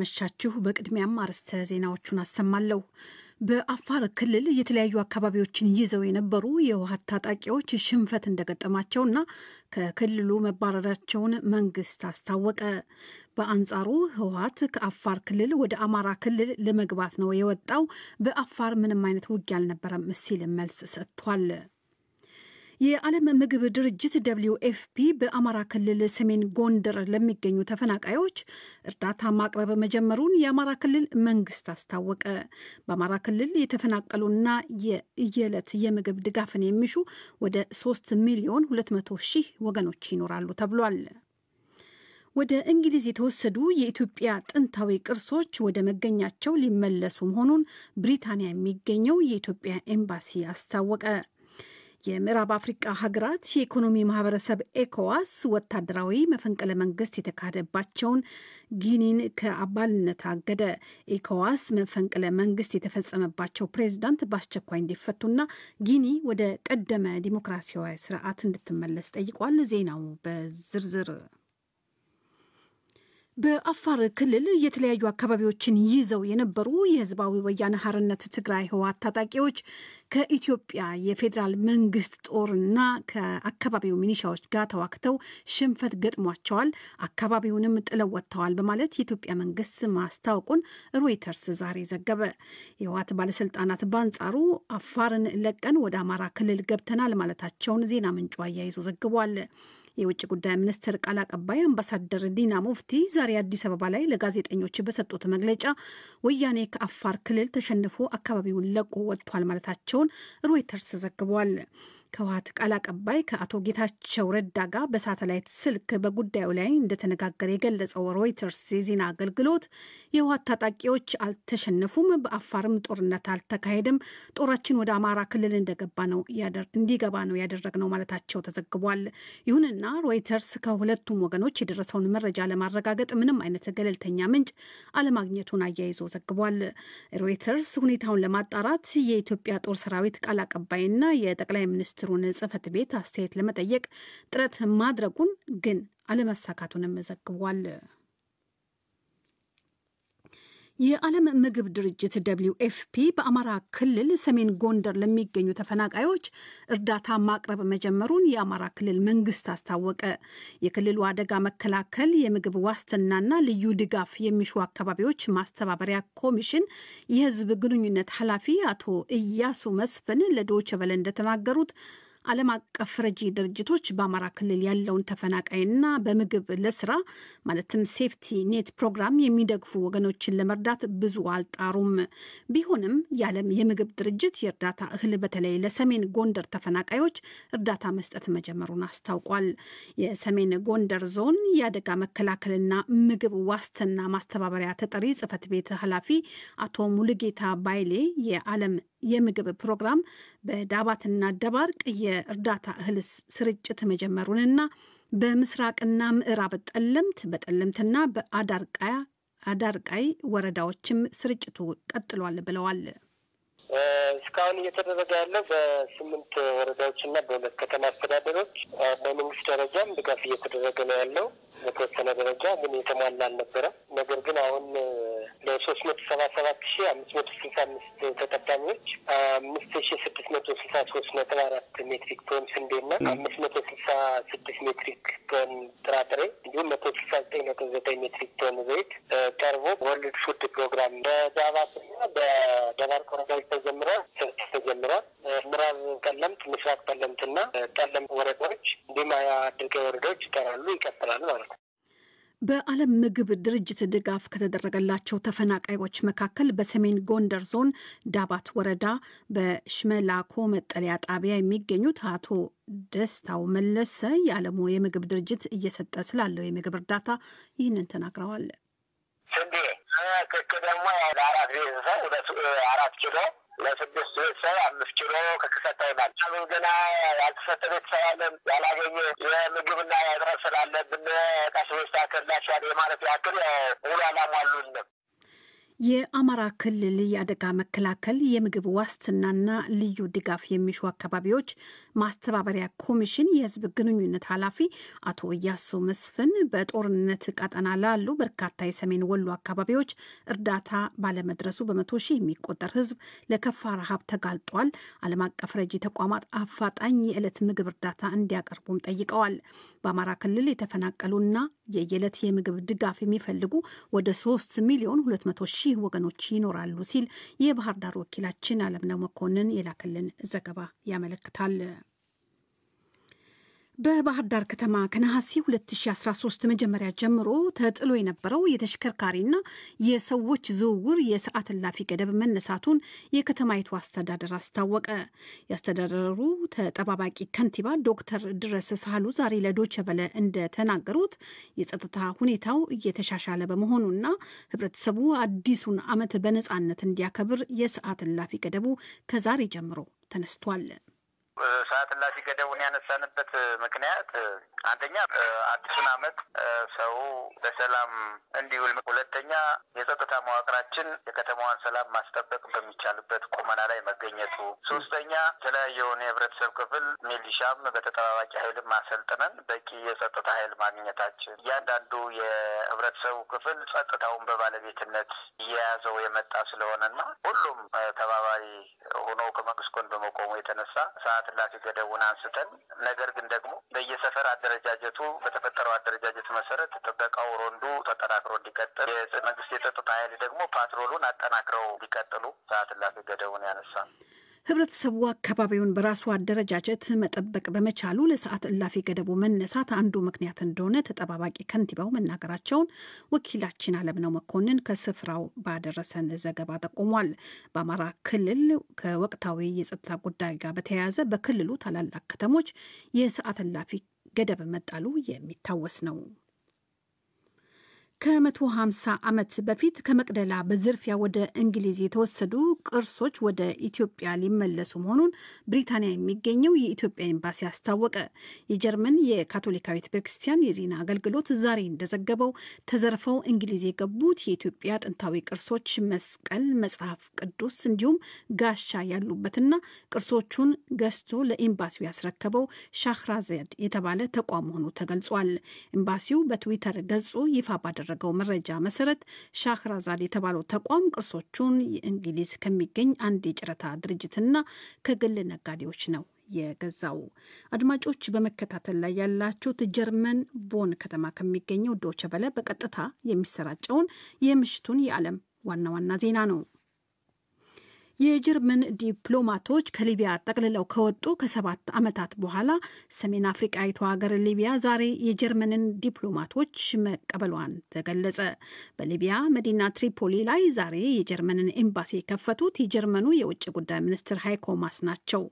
አመሻችሁ በቅድሚያ ማርስተ ዜናዎችን አሰማለሁ በአፋር ክልል የተለያዩ አካባቢዎችን ይዘው የነበሩ የውሃ ታጣቂዎች ሽንፈት እንደገጠማቸውና ከክልሉ መባረራቸውን መንግስት አስታወቀ በአንጻሩ ህወሓት ከአፋር ክልል ወደ አማራ ክልል ለመግባት ነው የወጣው በአፋር ምንም አይነት ውጊያ አልነበረም ሲል መልስ ሰጥቷል የዓለም ምግብ ድርጅት WFP በአማራ ክልል ሰሜን ጎንደር ለሚገኙ ተፈናቃዮች እርዳታ ማቅረብ መጀመሩን የአማራ ክልል መንግስት አስታወቀ በአማራ ክልል የተፈናቀሉና የየለት የምግብ ድጋፍን የሚሹ ወደ 3 ሚሊዮን 200 ሺህ ወገኖች ይኖራሉ ተብሏል ወደ እንግሊዝ የተወሰዱ የኢትዮጵያ ጥንታዊ ቅርሶች ወደ መገኛቸው ሊመለሱ መሆኑን ብሪታንያ የሚገኘው የኢትዮጵያ ኤምባሲ አስታወቀ የምዕራብ አፍሪካ ሀገራት የኢኮኖሚ ማህበረሰብ ኤኮዋስ ወታደራዊ መፈንቅለ መንግስት የተካሄደባቸውን ጊኒን ከአባልነት አገደ ኤኮዋስ መፈንቅለ መንግስት የተፈጸመባቸው ፕሬዝዳንት በአስቸኳይ እንዲፈቱና ጊኒ ወደ ቀደመ ዲሞክራሲያዊ ስርዓት እንድትመለስ ጠይቋል ዜናው በዝርዝር በአፋር ክልል የተለያዩ አካባቢዎችን ይዘው የነበሩ የህዝባዊ ወያነ ሓርነት ትግራይ ህወሓት ታጣቂዎች ከኢትዮጵያ የፌደራል መንግስት ጦርና ከአካባቢው ሚኒሻዎች ጋር ተዋክተው ሽንፈት ገጥሟቸዋል አካባቢውንም ጥለው ወጥተዋል በማለት የኢትዮጵያ መንግስት ማስታወቁን ሮይተርስ ዛሬ ዘገበ የህወሓት ባለስልጣናት በአንጻሩ አፋርን ለቀን ወደ አማራ ክልል ገብተናል ማለታቸውን ዜና ምንጩ አያይዞ ዘግቧል የውጭ ጉዳይ ሚኒስትር ቃል አቀባይ አምባሳደር ዲና ሙፍቲ ዛሬ አዲስ አበባ ላይ ለጋዜጠኞች በሰጡት መግለጫ ወያኔ ከአፋር ክልል ተሸንፎ አካባቢውን ለቆ ወጥቷል ማለታቸውን ሮይተርስ ዘግቧል ከህወሓት ቃል አቀባይ ከአቶ ጌታቸው ረዳ ጋር በሳተላይት ስልክ በጉዳዩ ላይ እንደተነጋገረ የገለጸው ሮይተርስ ዜና አገልግሎት የህወሓት ታጣቂዎች አልተሸነፉም በአፋርም ጦርነት አልተካሄደም ጦራችን ወደ አማራ ክልል እንዲገባ ነው ያደረግነው ማለታቸው ተዘግቧል ይሁንና ሮይተርስ ከሁለቱም ወገኖች የደረሰውን መረጃ ለማረጋገጥ ምንም አይነት ገለልተኛ ምንጭ አለማግኘቱን አያይዞ ዘግቧል ሮይተርስ ሁኔታውን ለማጣራት የኢትዮጵያ ጦር ሰራዊት ቃል አቀባይና የጠቅላይ ሚኒስትር ሩነ ጽፈት ቤት አስተያየት ለመጠየቅ ጥረት ማድረጉን ግን አለመሳካቱንም ዘግቧል የዓለም ምግብ ድርጅት WFP በአማራ ክልል ሰሜን ጎንደር ለሚገኙ ተፈናቃዮች እርዳታ ማቅረብ መጀመሩን የአማራ ክልል መንግስት አስታወቀ የክልሉ አደጋ መከላከል የምግብ ዋስትናና ልዩ ድጋፍ የሚሹ አካባቢዎች ማስተባበሪያ ኮሚሽን የህዝብ ግንኙነት ኃላፊ አቶ ኢያሱ መስፍን ለዶይቼ ቬለ እንደተናገሩት ዓለም አቀፍ ረጂ ድርጅቶች በአማራ ክልል ያለውን ተፈናቃይና በምግብ ለስራ ማለትም ሴፍቲ ኔት ፕሮግራም የሚደግፉ ወገኖችን ለመርዳት ብዙ አልጣሩም ቢሆንም የዓለም የምግብ ድርጅት የእርዳታ እህል በተለይ ለሰሜን ጎንደር ተፈናቃዮች እርዳታ መስጠት መጀመሩን አስታውቋል የሰሜን ጎንደር ዞን የአደጋ መከላከልና ምግብ ዋስትና ማስተባበሪያ ተጠሪ ጽፈት ቤት ኃላፊ አቶ ሙሉጌታ ባይሌ የዓለም የምግብ ፕሮግራም በዳባትና ደባርቅ የእርዳታ እህል ስርጭት መጀመሩንና በምስራቅና ምዕራብ ጠለምት በጠለምትና በአዳርቃይ ወረዳዎችም ስርጭቱ ቀጥሏል ብለዋል እስካሁን እየተደረገ ያለው በ8 ወረዳዎችና በሁለት ከተማ አስተዳደሮች በመንግስት ደረጃም ድጋፍ እየተደረገ ነው ያለው በተወሰነ ደረጃ ግን የተሟላ አልነበረም ነገር ግን አሁን ለ377565 ተጠቃሚዎች 5663.4 ሜትሪክ ቶን ስንዴና 566 ሜትሪክ ቶን ጥራጥሬ እንዲሁም 169.9 ሜትሪክ ቶን ዘይት ቀርቦ ወርልድ ፉድ ፕሮግራም በዳባትና በደባርቅ ወረዳዎች ተጀምሯል ምዕራብ ጠለምት ምስራቅ ጠለምትና ጠለምት ወረዳዎች እንዲሁም አዳርቃይ ወረዳዎች ይቀራሉ ይቀጥላል ማለት ነው በዓለም ምግብ ድርጅት ድጋፍ ከተደረገላቸው ተፈናቃዮች መካከል በሰሜን ጎንደር ዞን ዳባት ወረዳ በሽመላኮ መጠለያ ጣቢያ የሚገኙት አቶ ደስታው መለሰ የዓለም የምግብ ድርጅት እየሰጠ ስላለው የምግብ እርዳታ ይህንን ተናግረዋል እንዴ ከከደማ አራት ቤተሰብ አራት ኪሎ ለስድስት ቤተሰብ አምስት ኪሎ ከከሰታው ናቸው ገና ያልተሰጠ ቤተሰብ አለን ያላገኘ የምግብና ያድረስ ስላለብን ታስበስታከላሽ ያለ ማለት ያክል ሙሉ አላሟሉንም የአማራ ክልል ያደጋ መከላከል የምግብ ዋስትናና ልዩ ድጋፍ የሚሹ አካባቢዎች ማስተባበሪያ ኮሚሽን የህዝብ ግንኙነት ኃላፊ አቶ ያሶ መስፍን በጦርነት ቀጠና ላሉ በርካታ የሰሜን ወሎ አካባቢዎች እርዳታ ባለመድረሱ በመቶ ሺህ የሚቆጠር ህዝብ ለከፋ ረሃብ ተጋልጧል። ዓለም አቀፍ ረጂ ተቋማት አፋጣኝ የዕለት ምግብ እርዳታ እንዲያቀርቡም ጠይቀዋል። በአማራ ክልል የተፈናቀሉና የየዕለት የምግብ ድጋፍ የሚፈልጉ ወደ 3,200,000 ወገኖች ይኖራሉ ሲል የባህር ዳር ወኪላችን አለምነው መኮንን የላከልን ዘገባ ያመለክታል። በባህር ዳር ከተማ ከነሐሴ 2013 መጀመሪያ ጀምሮ ተጥሎ የነበረው የተሽከርካሪና የሰዎች ዝውውር የሰዓት እላፊ ገደብ መነሳቱን የከተማይቱ አስተዳደር አስታወቀ። የአስተዳደሩ ተጠባባቂ ከንቲባ ዶክተር ድረስ ሳህሉ ዛሬ ለዶቼ ቬለ እንደተናገሩት የጸጥታ ሁኔታው እየተሻሻለ በመሆኑና ህብረተሰቡ አዲሱን ዓመት በነፃነት እንዲያከብር የሰዓት እላፊ ገደቡ ከዛሬ ጀምሮ ተነስቷል። ሰዓት እላፊ ገደቡን ያነሳንበት ምክንያት አንደኛ አዲሱን ዓመት ሰው በሰላም እንዲውል፣ ሁለተኛ የጸጥታ መዋቅራችን የከተማዋን ሰላም ማስጠበቅ በሚቻልበት ቁመና ላይ መገኘቱ፣ ሶስተኛ የተለያየውን የህብረተሰብ ክፍል ሚሊሻም በተጠባባቂ ኃይልም ማሰልጥነን በቂ የጸጥታ ኃይል ማግኘታችን እያንዳንዱ የህብረተሰቡ ክፍል ጸጥታውን በባለቤትነት እየያዘው የመጣ ስለሆነና ሁሉም ተባባሪ ሆኖ ከመንግስት ጎን በመቆሙ የተነሳ ሰዓት እላፊ ገደቡን አንስተን ነገር ግን ደግሞ በየሰፈር አደረጃጀቱ በተፈጠረው አደረጃጀት መሰረት ጥበቃው ሮንዱ ተጠናክሮ እንዲቀጥል የመንግስት የጸጥታ ኃይል ደግሞ ፓትሮሉን አጠናክረው እንዲቀጥሉ ሰዓት እላፊ ገደቡን ያነሳል። ህብረተሰቡ አካባቢውን በራሱ አደረጃጀት መጠበቅ በመቻሉ ለሰዓት እላፊ ገደቡ መነሳት አንዱ ምክንያት እንደሆነ ተጠባባቂ ከንቲባው መናገራቸውን ወኪላችን አለምነው መኮንን ከስፍራው ባደረሰን ዘገባ ጠቁሟል። በአማራ ክልል ከወቅታዊ የጸጥታ ጉዳይ ጋር በተያያዘ በክልሉ ታላላቅ ከተሞች የሰዓት እላፊ ገደብ መጣሉ የሚታወስ ነው። ከ150 ዓመት በፊት ከመቅደላ በዝርፊያ ወደ እንግሊዝ የተወሰዱ ቅርሶች ወደ ኢትዮጵያ ሊመለሱ መሆኑን ብሪታንያ የሚገኘው የኢትዮጵያ ኤምባሲ አስታወቀ። የጀርመን የካቶሊካዊት ቤተክርስቲያን የዜና አገልግሎት ዛሬ እንደዘገበው ተዘርፈው እንግሊዝ የገቡት የኢትዮጵያ ጥንታዊ ቅርሶች መስቀል፣ መጽሐፍ ቅዱስ እንዲሁም ጋሻ ያሉበትና ቅርሶቹን ገዝቶ ለኤምባሲው ያስረከበው ሻህራዘድ የተባለ ተቋም መሆኑ ተገልጿል። ኤምባሲው በትዊተር ገጹ ይፋ ባደረገው መረጃ መሰረት ሻህራዛድ የተባለው ተቋም ቅርሶቹን እንግሊዝ ከሚገኝ አንድ የጨረታ ድርጅትና ከግል ነጋዴዎች ነው የገዛው። አድማጮች በመከታተል ላይ ያላችሁት ጀርመን ቦን ከተማ ከሚገኘው ዶቼ ቬለ በቀጥታ የሚሰራጨውን የምሽቱን የዓለም ዋና ዋና ዜና ነው። የጀርመን ዲፕሎማቶች ከሊቢያ ጠቅልለው ከወጡ ከ7 ዓመታት በኋላ ሰሜን አፍሪካዊቷ ሀገር ሊቢያ ዛሬ የጀርመንን ዲፕሎማቶች መቀበሏን ተገለጸ። በሊቢያ መዲና ትሪፖሊ ላይ ዛሬ የጀርመንን ኤምባሲ የከፈቱት የጀርመኑ የውጭ ጉዳይ ሚኒስትር ሃይኮ ማስ ናቸው።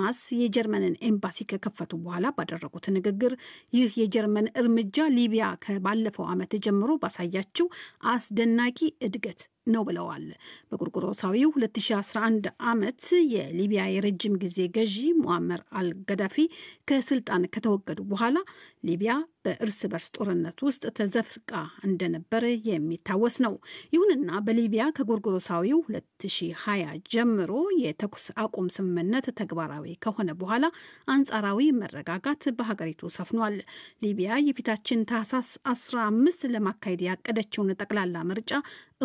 ማስ የጀርመንን ኤምባሲ ከከፈቱ በኋላ ባደረጉት ንግግር ይህ የጀርመን እርምጃ ሊቢያ ከባለፈው ዓመት ጀምሮ ባሳያችው አስደናቂ እድገት ነው ብለዋል። በጎርጎሮሳዊው 2011 ዓመት የሊቢያ የረጅም ጊዜ ገዢ ሙአመር አልገዳፊ ከስልጣን ከተወገዱ በኋላ ሊቢያ በእርስ በርስ ጦርነት ውስጥ ተዘፍቃ እንደነበረ የሚታወስ ነው። ይሁንና በሊቢያ ከጎርጎሮሳዊው 2020 ጀምሮ የተኩስ አቁም ስምምነት ተግባራዊ ከሆነ በኋላ አንጻራዊ መረጋጋት በሀገሪቱ ሰፍኗል። ሊቢያ የፊታችን ታህሳስ 15 ለማካሄድ ያቀደችውን ጠቅላላ ምርጫ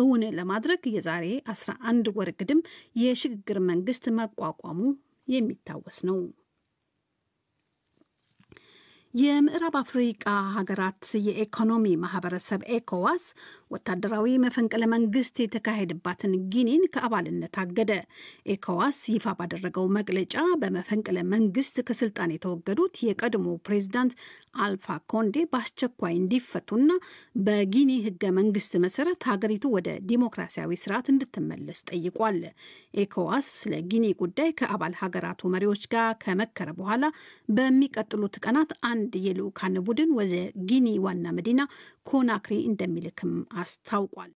እውን ለማድረግ የዛሬ 11 ወር ግድም የሽግግር መንግስት መቋቋሙ የሚታወስ ነው። የምዕራብ አፍሪካ ሀገራት የኢኮኖሚ ማህበረሰብ ኤኮዋስ ወታደራዊ መፈንቅለ መንግስት የተካሄደባትን ጊኒን ከአባልነት አገደ። ኤኮዋስ ይፋ ባደረገው መግለጫ በመፈንቅለ መንግስት ከስልጣን የተወገዱት የቀድሞ ፕሬዝዳንት አልፋ ኮንዴ በአስቸኳይ እንዲፈቱና በጊኒ ህገ መንግስት መሰረት ሀገሪቱ ወደ ዲሞክራሲያዊ ስርዓት እንድትመለስ ጠይቋል። ኤኮዋስ ለጊኒ ጉዳይ ከአባል ሀገራቱ መሪዎች ጋር ከመከረ በኋላ በሚቀጥሉት ቀናት የልኡካን ቡድን ወደ ጊኒ ዋና መዲና ኮናክሪ እንደሚልክም አስታውቋል።